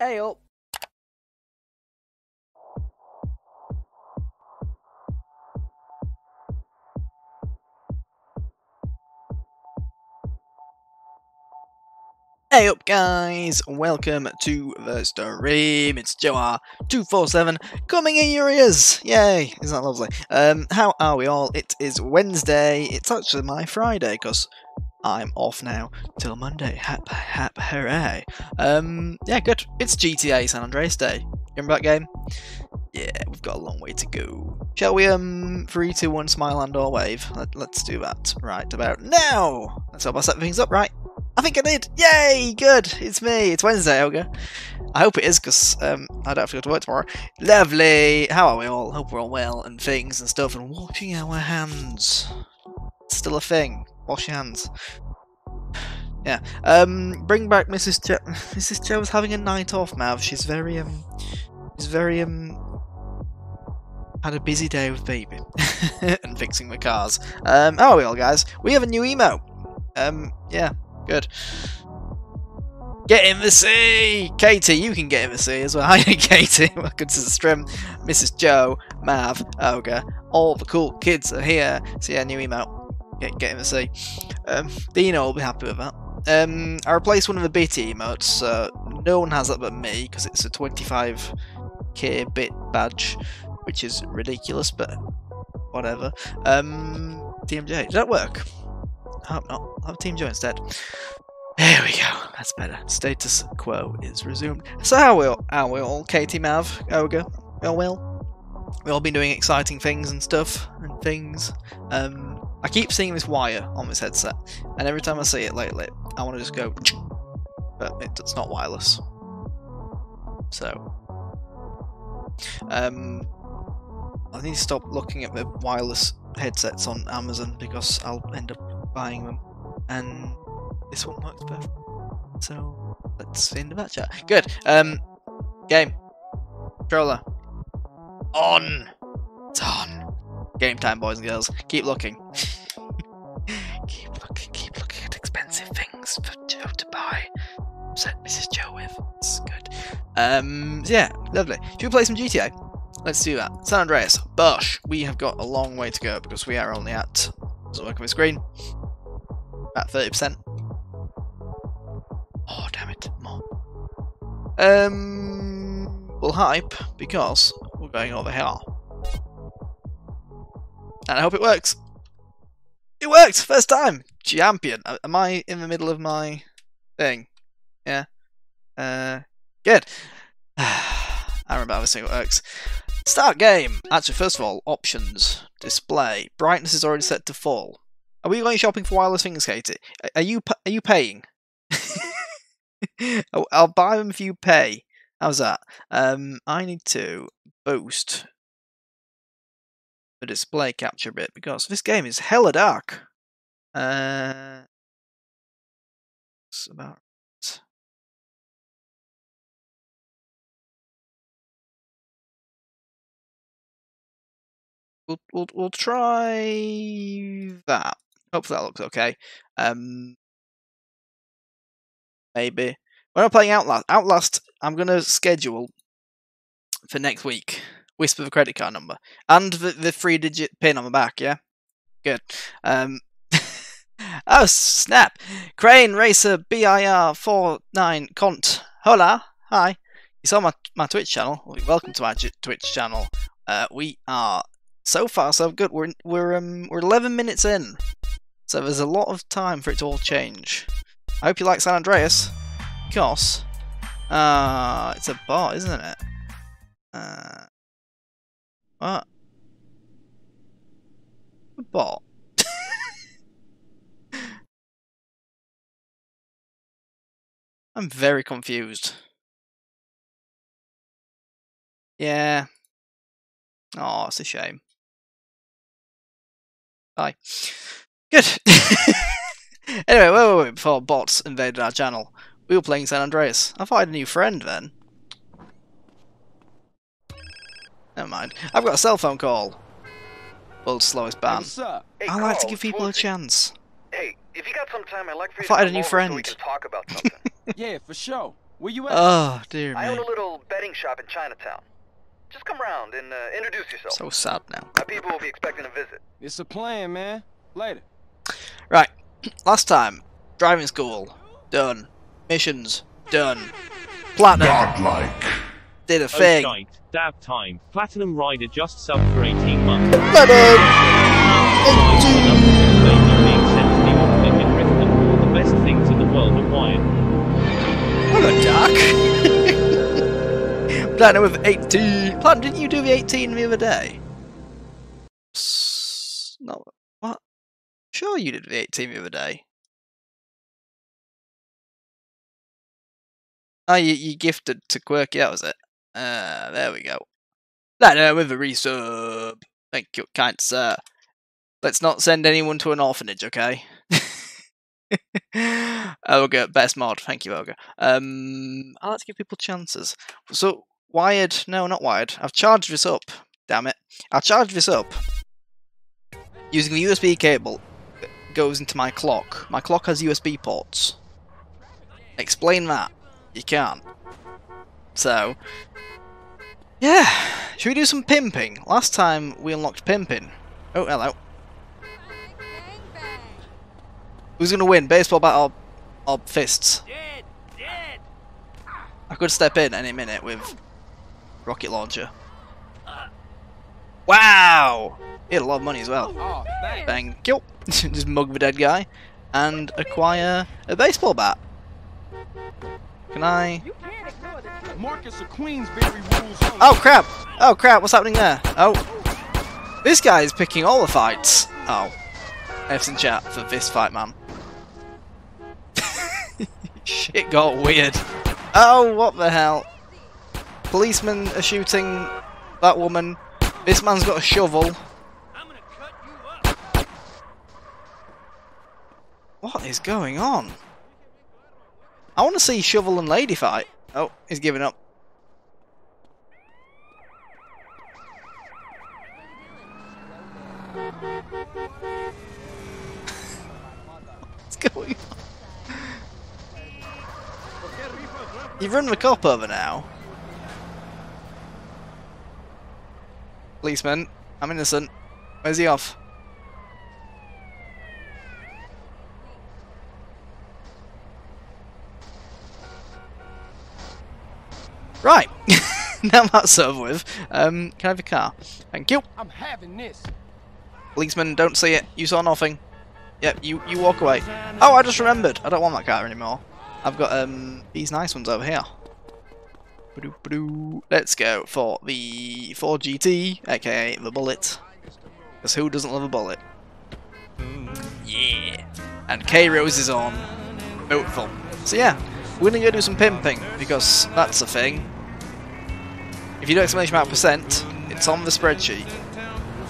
Ayo. Hey up guys, welcome to the stream, it's JoeR247 coming in your ears, yay, isn't that lovely? How are we all? It is Wednesday, it's actually my Friday because I'm off now till Monday, hap hap hooray. Yeah good, it's GTA San Andreas Day, remember that game? Yeah, we've got a long way to go. Shall we 3, 2, 1 smile and or wave? Let's do that right about now! Let's hope I set things up right. I think I did! Yay! Good! It's me! It's Wednesday, Ogre. I hope it is, because I don't have to go to work tomorrow. Lovely! How are we all? Hope we're all well, and things and stuff, and washing our hands. It's still a thing. Wash your hands. Yeah. Bring back Mrs. Joe. Mrs. Joe was having a night off, Mav. She's very, had a busy day with baby. And fixing the cars. How are we all, guys? We have a new emo. Yeah. Good. Get in the sea! Katie, you can get in the sea as well. Hi Katie, welcome to the stream. Mrs. Joe, Mav, Ogre, all the cool kids are here. So yeah, new email. Get in the sea. Dino will be happy with that. I replaced one of the BT emotes, so no one has that but me, because it's a 25k bit badge, which is ridiculous, but whatever. DMJ, did that work? I hope not. I'll have Team Joe instead. There we go. That's better. Status quo is resumed. So how we all? Katie, Mav, Ogre, we all will. We all been doing exciting things and stuff and things. I keep seeing this wire on this headset, and every time I see it lately, I want to just go. But it's not wireless. So I need to stop looking at the wireless headsets on Amazon because I'll end up buying them, and this one works perfect. So let's end that chat. Good. Game controller on. It's on. Game time, boys and girls. Keep looking. keep looking at expensive things for Joe to buy. Set Mrs. Joe with. It's good. Yeah, lovely. Should we play some GTA? Let's do that. San Andreas. Bosh. We have got a long way to go because we are only at. Doesn't work on my screen. About 30%. Oh damn it! More. We'll hype because we're going over here, and I hope it works. It worked first time. Champion. Am I in the middle of my thing? Yeah. Good. I remember how this thing works. Start game. Actually, first of all, options. Display. Brightness is already set to full. Are we going shopping for wireless things, Katie? Are you paying? I'll buy them if you pay. How's that? I need to boost the display capture a bit because this game is hella dark. It's about. We'll try that. Hopefully that looks okay. Maybe. We're not playing Outlast. Outlast, I'm going to schedule for next week. Whisper the credit card number. And the 3-digit pin on the back, yeah? Good. Oh, snap. Crane Racer BIR49 Cont. Hola. Hi. You saw my Twitch channel. Welcome to my Twitch channel. We are... So far, so good. We're 11 minutes in, so there's a lot of time for it to all change. I hope you like San Andreas, because it's a bot, isn't it? What? A bot. I'm very confused. Yeah. Oh, it's a shame. Hi. Good. Anyway, wait, before bots invaded our channel, we were playing San Andreas. I thought I had a new friend then. Never mind. I've got a cell phone call. World's slowest ban. Hey, I like to give people a chance. Hey, if you got some time, I'd like for you I thought I had a new friend. So we can talk about something. Yeah, for sure. Where you at? Oh, dear me. I own a little betting shop in Chinatown. Just come round and introduce yourself. So sad now. My people will be expecting a visit. It's a plan, man. Later. Right. Last time. Driving school. Done. Missions. Done. Platinum. Godlike. Did a thing. Oh, dab time. Platinum rider just sub for 18 months. The best things in the world of wine. What a duck. Platinum with 18. Platinum, didn't you do the 18 the other day? No. What? Sure, you did the 18 the other day. Oh, you gifted to Quirky, that was it. There we go. That with a resub. Thank you, kind sir. Let's not send anyone to an orphanage, okay? Ogre, best mod. Thank you, Ogre. I like to give people chances. So, wired. No, not wired. I've charged this up. Damn it. I charged this up using the USB cable that goes into my clock. My clock has USB ports. Explain that. You can't. So, yeah. Should we do some pimping? Last time we unlocked pimping. Oh, hello. Who's gonna win, baseball bat or fists? I could step in any minute with rocket launcher. Wow! He had a lot of money as well. Oh, thank you. Just mug the dead guy and acquire a baseball bat. Can I? Oh crap! Oh crap! What's happening there? Oh, this guy is picking all the fights. Oh, F's in chat for this fight, man. Shit got weird. Oh, what the hell? Policemen are shooting that woman. This man's got a shovel. What is going on? I want to see Shovel and Lady fight. Oh, he's giving up. What's going on? You've run the cop over now. Policeman, I'm innocent. Where's he off? Right, now that's over with. Can I have a car? Thank you. I'm having this. Policeman, don't see it. You saw nothing. Yep, you walk away. Oh, I just remembered. I don't want that car anymore. I've got these nice ones over here. Let's go for the 4GT, aka the Bullet. Because who doesn't love a bullet? Yeah. And K-Rose is on. Beautiful. So yeah. We're gonna go do some pimping because that's a thing. If you do exclamation mark %, it's on the spreadsheet.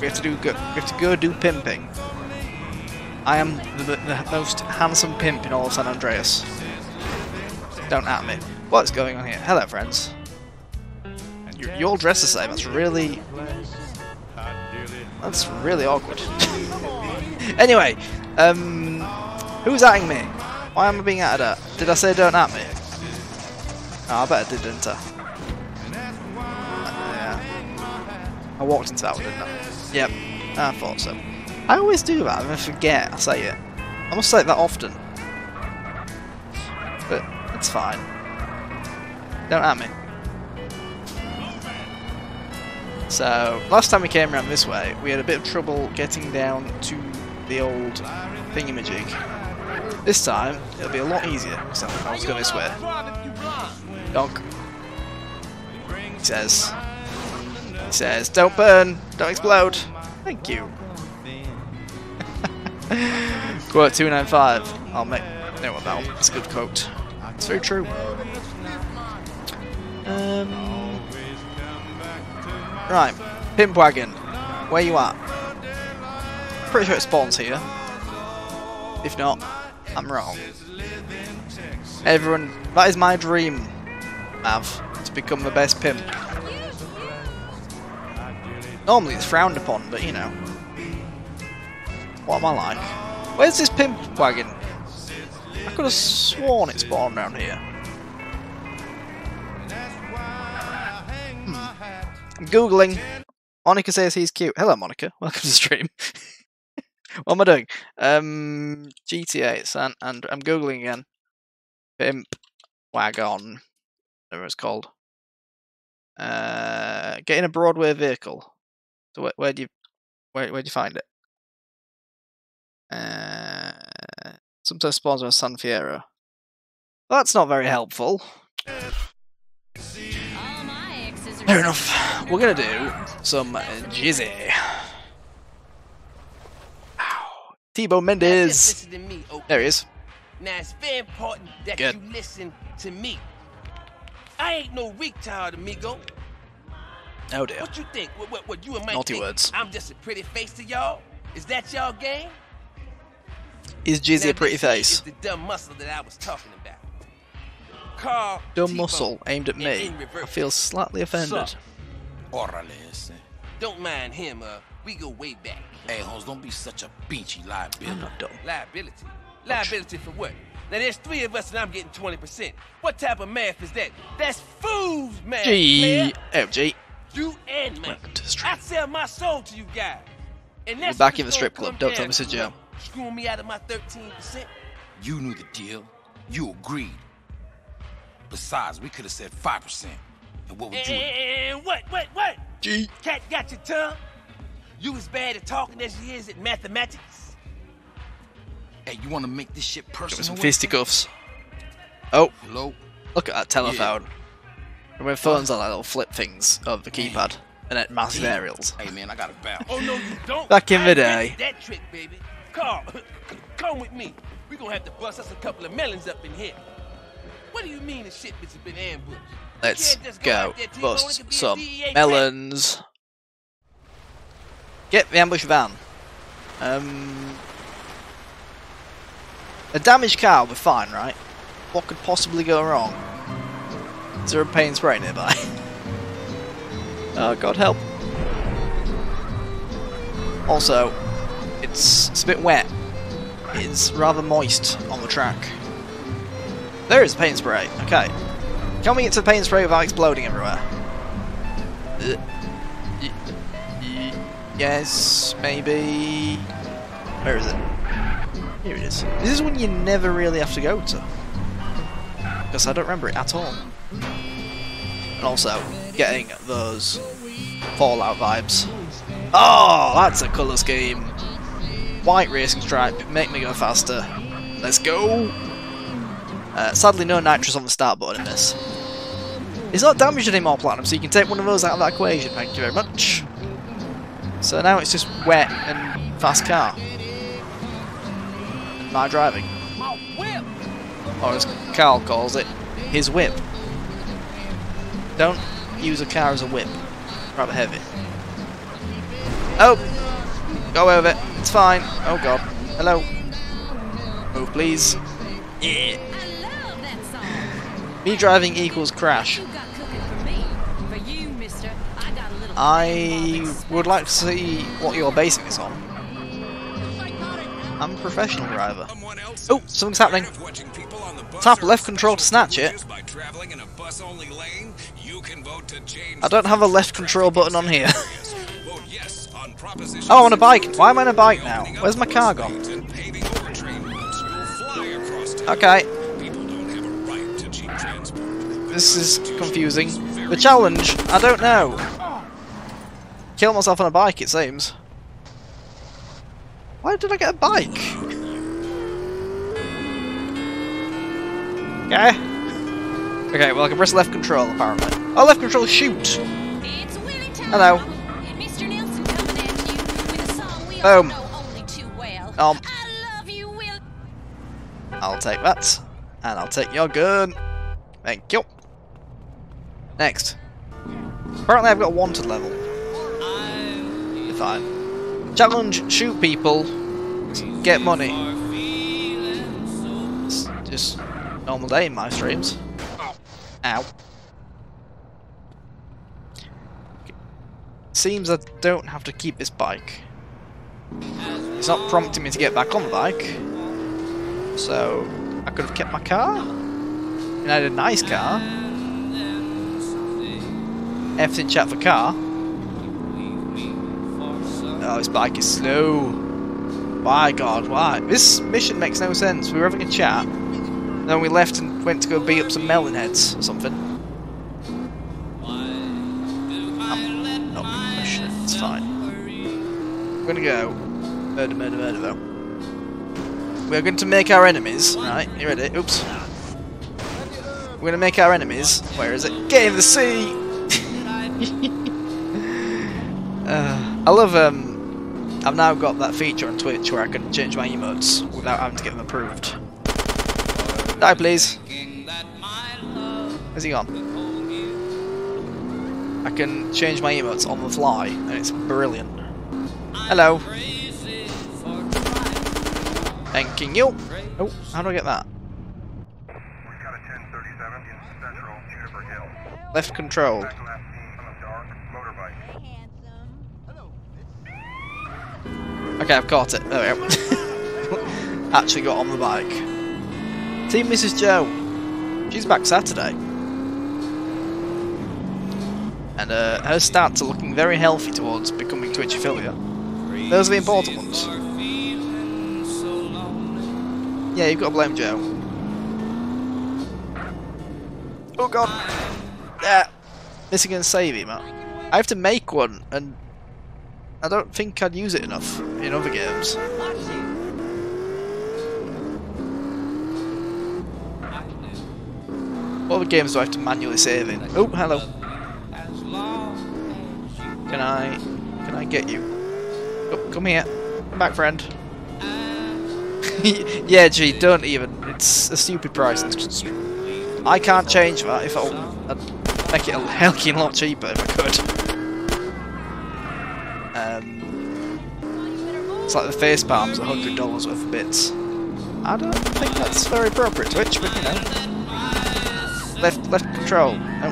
We have to do go. We have to go do pimping. I am the most handsome pimp in all of San Andreas. Don't at me. What's going on here? Hello, friends. You all dress the same. That's really awkward. Anyway, who's atting me? Why am I being out of that? Did I say don't at me? Oh, I bet I did, didn't I? Yeah. I walked into that one, didn't I? Yep, I thought so. I always do that, and I forget I say it. I must say it that often. But it's fine. Don't at me. So, last time we came around this way, we had a bit of trouble getting down to the old thingamajig. This time, it'll be a lot easier. So I was going this way. Dog. He says, don't burn, don't explode. Thank you. Quote 295. I'll make no one that. It's a good quote. It's very true. Right, pimp wagon. Where you at? Pretty sure it spawns here. If not, I'm wrong. Everyone, that is my dream, Mav, to become the best pimp. Normally it's frowned upon, but you know. What am I like? Where's this pimp wagon? I could have sworn it spawned around here. Googling. Monica says he's cute. Hello, Monica. Welcome to the stream. What am I doing? GTA San Andreas. I'm Googling again. Pimp Wagon. Whatever it's called. Getting a Broadway vehicle. So where do you find it? Sometimes spawns on San Fierro. Well, that's not very helpful. Fair enough. We're gonna do some Jizzy. Ow. Tebow Mendez. There he is. Now it's very important that you listen to me. I ain't no retard, amigo. Oh dear. What you think? What you and Mike naughty think? Words. I'm just a pretty face to y'all. Is that y'all game? Is Jizzy now, a pretty face? Is the dumb muscle that I was talking about. Carl dumb muscle aimed at me. I feel slightly offended. So, don't mind him. We go way back. Hey, Holmes, don't be such a beachy liability. I'm not dumb. Liability? Liability for what? Now, there's three of us and I'm getting 20%. What type of math is that? That's fool's math, G. Oh, G. You and me. I sell my soul to you guys. And that's we're back in the strip club. Don't tell Mrs. Joe. Screwing me out of my 13%. You knew the deal. You agreed. Besides, we could have said 5%. And what would you? And what? G. Cat got your tongue? You as bad at talking as you is at mathematics. Hey, you want to make this shit personal? Give me some fisticuffs. Oh. Hello? Look at that telephone. Yeah. When phones are like little flip things over the keypad. And at massive aerials. Hey man, I got a bounce. Oh no, you don't. Back in the day. That trick, baby. Carl, come with me. We're gonna have to bust us a couple of melons up in here. What do you mean the shit bitch has been ambushed? Let's go bust some melons. Get the ambush van. A damaged car will be fine, right? What could possibly go wrong? Is there a paint spray nearby? Oh, God help. Also, it's a bit wet. It's rather moist on the track. There is paint spray. Okay. Can we get to the paint spray without exploding everywhere? Yes, maybe. Where is it? Here it is. This is one you never really have to go to. Because I don't remember it at all. And also, getting those Fallout vibes. Oh, that's a colour scheme. White racing stripe, make me go faster. Let's go. Sadly, no nitrous on the start button in this. It's not damaged anymore, Platinum, so you can take one of those out of that equation. Thank you very much. So now it's just wet and fast car. And my driving. Or as Carl calls it, his whip. Don't use a car as a whip. Rather heavy. Oh! Go away with it. It's fine. Oh god. Hello. Move please. Yeah. Me driving equals crash. I would like to see what you're basing this on. I'm a professional driver. Oh, something's happening. Tap left control to snatch it. I don't have a left control button on here. Oh, I'm on a bike. Why am I on a bike now? Where's my car gone? Okay. This is confusing. The challenge? I don't know. Kill myself on a bike, it seems. Why did I get a bike? Okay. Okay, well I can press left control apparently. Oh, left control shoot! Hello. Boom. I'll take that. And I'll take your gun. Thank you. Next. Apparently I've got a wanted level. You're fine. Challenge, shoot people, get money. It's just a normal day in my streams. Ow. Seems I don't have to keep this bike. It's not prompting me to get back on the bike. So, I could have kept my car. And I had a nice car. F in chat for car. Oh, this bike is slow. My god, why? This mission makes no sense. We were having a chat, then we left and went to go beat up some melon heads or something. I'm not gonna push it, it's fine. We're gonna go murder, murder, murder though. We're going to make our enemies, right, you ready? Oops. We're gonna make our enemies, where is it? Get in the sea! I love, I've now got that feature on Twitch where I can change my emotes without having to get them approved. Die please! Where's he gone? I can change my emotes on the fly and it's brilliant. Hello! Thanking you! Oh, how do I get that? Left control. Okay, I've caught it. There we go. Actually got on the bike. Team Mrs. Joe. She's back Saturday. And her stats are looking very healthy towards becoming Twitch affiliate. Those are the important ones. Yeah, you've got to blame Joe. Oh god. Yeah, missing and saving, man. I have to make one, and I don't think I'd use it enough in other games. What other games do I have to manually save in? Oh, hello. Can I get you? Oh, come here. Come back, friend. Yeah, gee, don't even. It's a stupid price. I can't change that if I'll make it a hell of a lot cheaper if I could. It's like the face palms, $100 worth of bits. I don't think that's very appropriate, Twitch, but you know. Left control. No.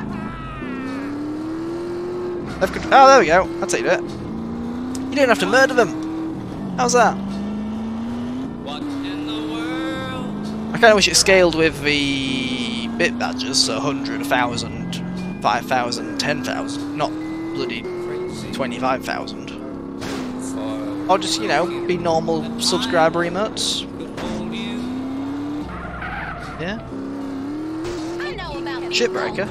Left control. Oh, there we go. That's how you do it. You don't have to murder them. How's that? I kind of wish it scaled with the bit badges, so 100, 1,000. 5,000, 10,000, not bloody 25,000. Or just, you know, be normal subscriber emotes. Yeah? Shipbreaker?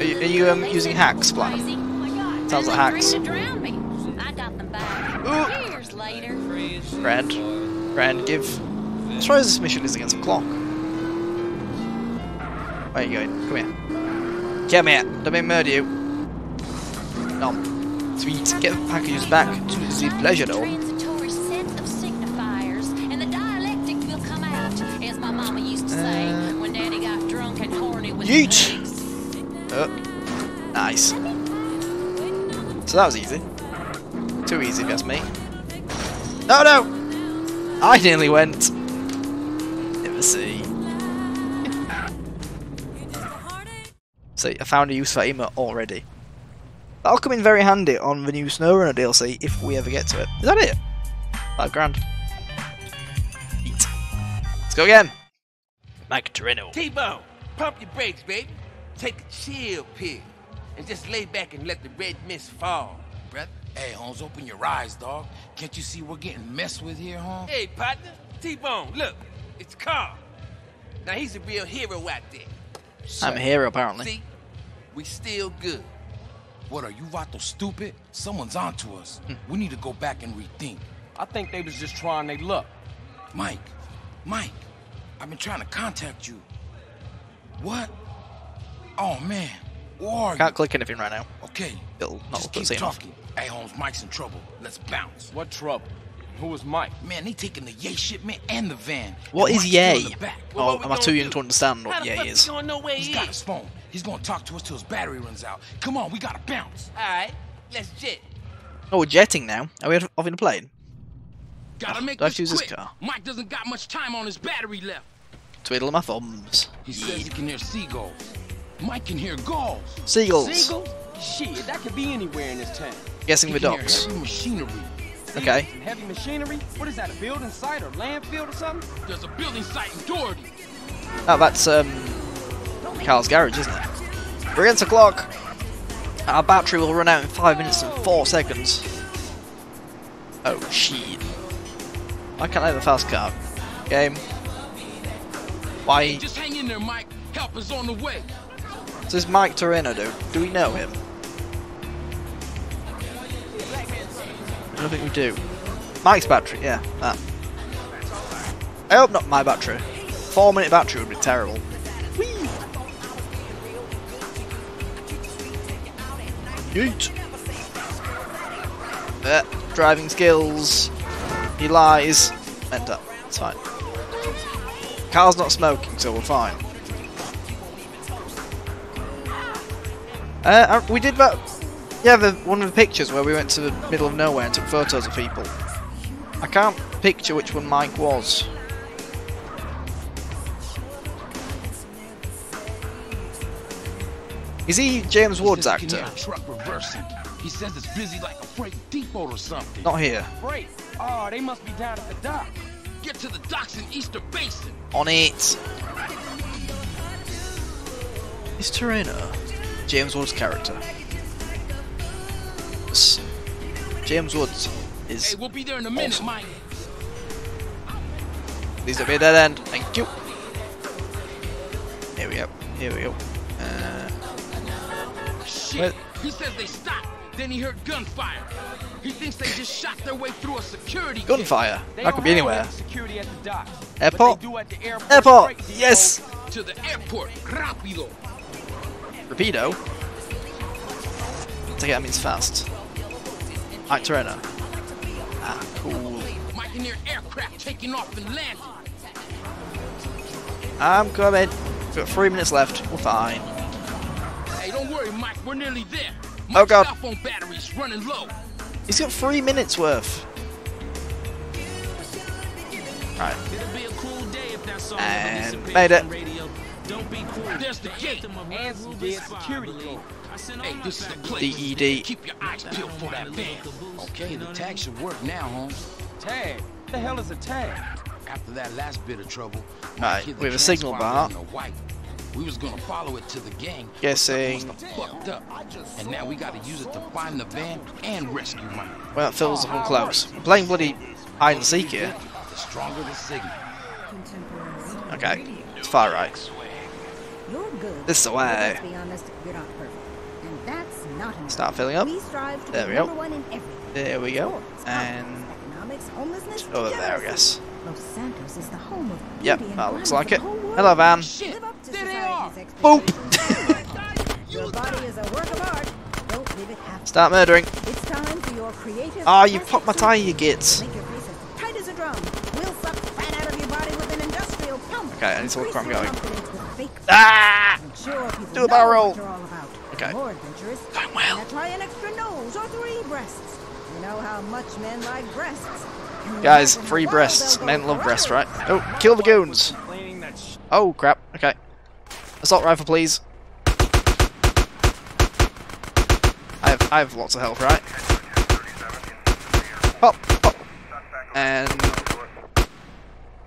Are you using hacks, Platinum? Sounds like hacks. Ooh! Grand, give. As far as this mission is against the clock. Where are you going? Come here. Come here, let me murder you. No. Sweet, get the packages back to the pleasure though. Yeet! Oh, nice. So that was easy. Too easy if that's me. No, no! I nearly went. Never see. I found a use for emote already. That'll come in very handy on the new SnowRunner DLC if we ever get to it. Is that it? $5 grand. Eat. Let's go again. Mike Toreno. Tebow, pump your brakes, baby. Take a chill pill and just lay back and let the red mist fall, brother. Hey, Holmes, open your eyes, dog. Can't you see we're getting messed with here, Holmes? Hey, partner. T Bone, look, it's Carl. Now he's a real hero out there. I'm a hero, apparently. See? We still good. What are you, Vato, stupid? Someone's on to us. We need to go back and rethink. I think they was just trying their luck. Mike, I've been trying to contact you. What? Oh, man. Where are you? Can't click anything right now. Okay. It'll not just keep talking. Enough. Hey, Holmes, Mike's in trouble. Let's bounce. What trouble? Who was Mike? Man, they taking the yay shipment and the van. What is yay? Oh, am I too young to understand what yay is? He's got his phone. He's gonna talk to us till his battery runs out. Come on, we gotta bounce. All right, let's jet. Oh, we're jetting now. Are we off in a plane? Gotta make this quick. Mike doesn't got much time on his battery left. Twiddle my thumbs. He says he can hear seagulls. Mike can hear gulls. Seagulls. Shit, that could be anywhere in this town. Guessing the docks. Machinery. Okay. Heavy machinery? What is that, a building site or landfill or something? There's a building site in Doherty. Oh, that's Carl's garage, isn't it? We're against the clock. Our battery will run out in 5 minutes and 4 seconds. Oh shit. Why can't I have a fast car? Game. Why? Hey, just hang in there, Mike. Help is on the way. What's this Mike Toreno do? Do we know him? I don't think we do. Mike's battery, yeah, that. I hope not my battery. 4 minute battery would be terrible. Whee! Yeet! Driving skills. He lies. End up. It's fine. Carl's not smoking, so we're fine. We did that. Yeah, one of the pictures where we went to the middle of nowhere and took photos of people. I can't picture which one Mike was. Is he James Woods actor? He says it's busy like a freight depot or something. Not here. Freight? Oh, they must be down at the dock. Get to the docks in Easter Basin. On it. Is Terrena James Woods' character? James Woods is. Hey, we'll be there in a minute, awesome. Mike. Please don't be a dead end. Thank you. Here we go. Here we go. Shit. Wait. He says they stopped. Then he heard gunfire. He thinks they just shot their way through a security. Gunfire. That could be anywhere. Security at the docks, airport. They do at the airport. Airport. Yes. To the airport. Rapido. Rapido. Take it. That means fast. Mike Toreno. Ah, cool. Mike aircraft taking off and landing. I'm coming. We've got 3 minutes left. We're fine. Hey, don't worry, Mike. We're nearly there. Mike's oh god. Phone batteries running low. He's got 3 minutes worth. Right. It'll be a cool day if that song and made it. Don't be cool. There's the gate. And the security. Hey, this is the place. DED. Keep your eyes peeled for that van. Okay, the tag should work now, Holmes. Tag? What the hell is a tag? After that last bit of trouble, alright, we have a signal bar. We was gonna follow it to the gang. Guessing. Fucked up. And now we gotta use it to find the van and rescue Mike. Well, that fills up on close. I'm playing bloody hide and seek here. The stronger the signal. Okay, it's far right. This is the way. Start filling up. There we go. There we go. And over there, I guess. Yep, that looks like it. Hello, van. Boop! Start murdering. Ah, oh, you popped my tire, you gits. Okay, I need to look where I'm going. Ah! Do a barrel roll. Okay. Going well. Guys, free breasts. Men love breasts, right? Oh, kill the goons. Oh, crap. Okay. Assault rifle, please. I have lots of health, right? Pop, pop. And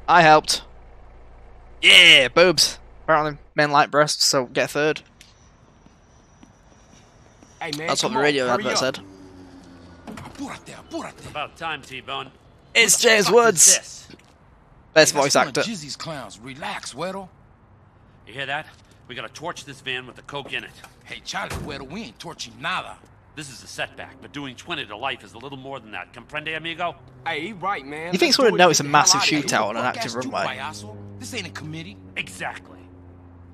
I helped. Yeah, boobs. Apparently men like breasts, so get a third. Hey, man, that's what the radio advert said. About time, T Bone. It's James Woods. Best voice actor. Jizzy's clowns. Relax, Weddle. You hear that? We gotta torch this van with the coke in it. Hey, Charlie, Weddle, we ain't torching nada. This is a setback, but doing 20 to life is a little more than that. Comprende, amigo? Hey, right, man. He thinks we would notice a massive shootout on an active runway. This ain't a committee. Exactly.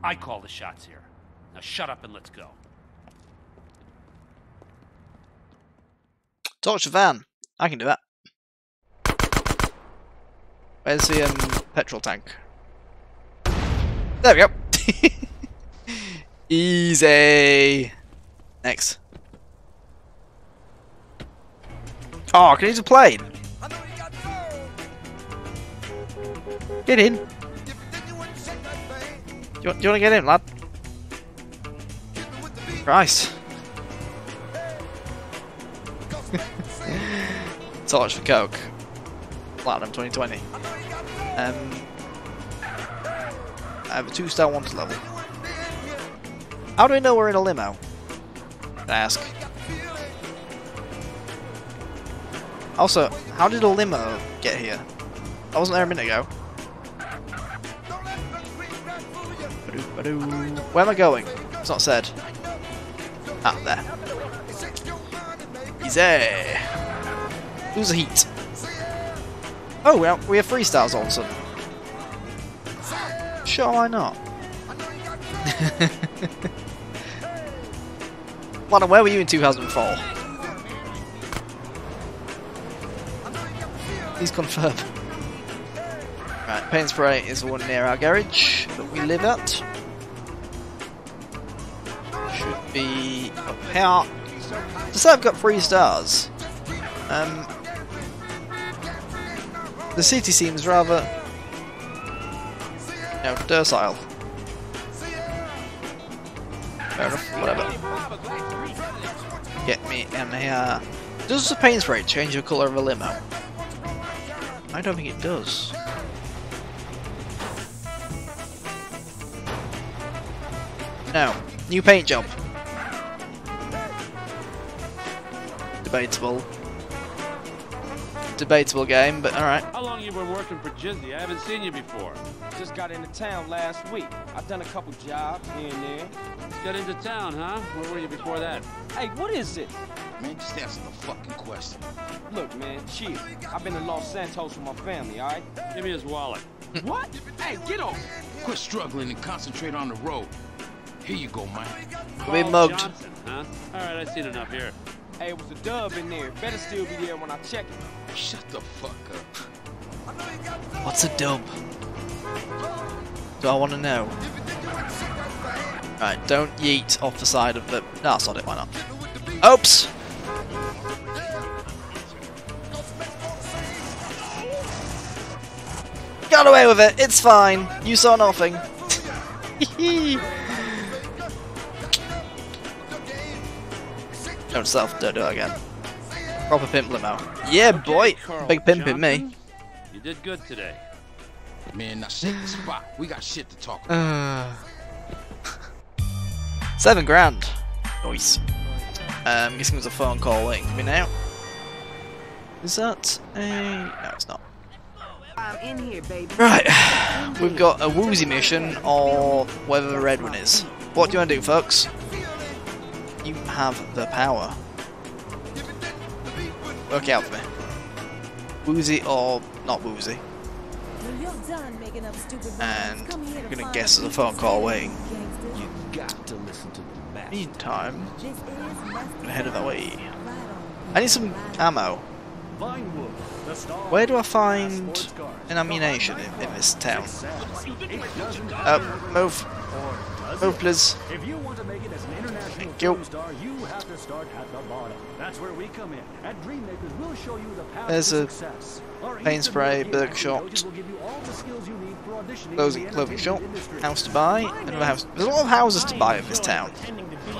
I call the shots here. Now shut up and let's go. Torch the van. I can do that. Where's the petrol tank? There we go. Easy. Next. Oh, I can use a plane. Get in. Do you want to get in, lad? Christ. Torch for coke. Platinum 2020. I have a 2-star wanted level. How do we know we're in a limo? Can I ask? Also, how did a limo get here? I wasn't there a minute ago. Where am I going? It's not said. Ah, there. Easy. Lose the heat. Oh, we have freestyles all of a sudden. Sure, why not? Lana, where were you in 2004? Please confirm. Right, paint spray is the one near our garage that we live at. Should be up here. Just say I've got 3 stars. The city seems rather, you know, docile. Fair enough, whatever. Get me in here. Does the paint spray change the colour of a limo? I don't think it does. No. New paint job. Debatable. Debatable game, but alright. How long you been working for Jizzy? I haven't seen you before. Just got into town last week. I've done a couple jobs here and there. Just got into town, huh? Where were you before that? Hey, what is it? Man, just answer the fucking question. Look, man, chill. I've been to Los Santos with my family, alright? Give me his wallet. What? Hey, get off. Quit struggling and concentrate on the road. Here you go, man. We mugged. Johnson, huh? Alright, I've seen enough here. Hey, it was a dub in there. Better still be there when I check it. Shut the fuck up. What's a dub? Do I want to know? Right, don't yeet off the side of the... No, sod it, why not? Oops! Got away with it, it's fine. You saw nothing. Don't self, don't do it again. Proper pimp limo. Yeah, boy. Big pimp in me. You did good today. Man, now shake the spot. We got shit to talk about. 7 grand. Nice. I'm guessing there's a phone call waiting for me now. Is that a... No, it's not. I'm in here, baby. Right. We've got a Woozie mission or whatever the red one is. What do you want to do, folks? You have the power. Work out for me. Woozie or not Woozie. And I'm gonna guess there's a phone call waiting. You got to listen to the map. Meantime, I'm gonna head that way. I need some ammo. Where do I find an ammunition in this town? Move. Move, please. Thank you. There's a paint spray, burger shot, clothing shop, house to buy, another house. There's a lot of houses to buy in this town.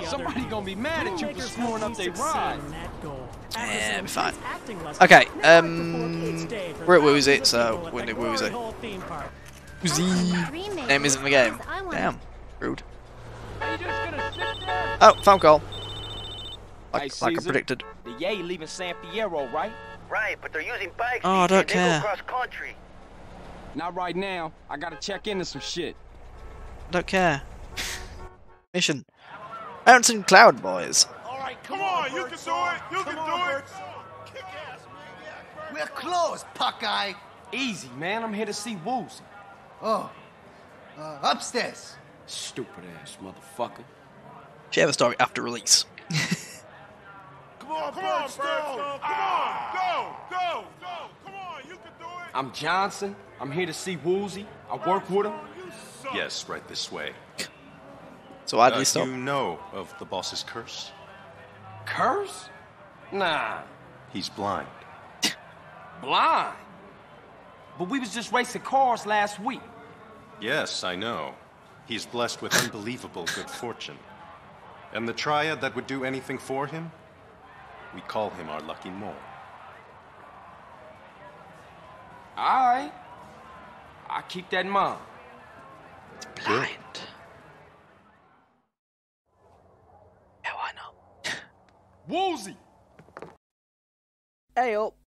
Somebody's gonna be mad at you for screwing up their ride. Yeah, be fine. Okay, we're at Woozie, so we're in Woozie. Woozie! Name isn't the game. Damn, rude. Oh, phone call. Like, hey, like I predicted. The Yay leaving San Piero, right? Right, but they're using bikes. Oh, I don't care. Cross country. Not right now. I gotta check into some shit. Don't care. Mission. Aaronson Cloud Boys. All right, come on, you can do it. You can do it. Kick ass, man. We're close, Puckeye. Easy, man. I'm here to see Woozie. Oh, upstairs. Stupid ass motherfucker. Share the story after release. Come on, Bird, go. Come on, go. Come on, you can do it. I'm Johnson. I'm here to see Woozie. I work with him. Yes, right this way. So I do you know of the boss's curse? Curse? Nah. He's blind. Blind? But we was just racing cars last week. Yes, I know. He's blessed with unbelievable good fortune. And the triad that would do anything for him? We call him our lucky mole. Alright. I keep that in mind. Blind. Yeah, why not? Woozie! Hey, up.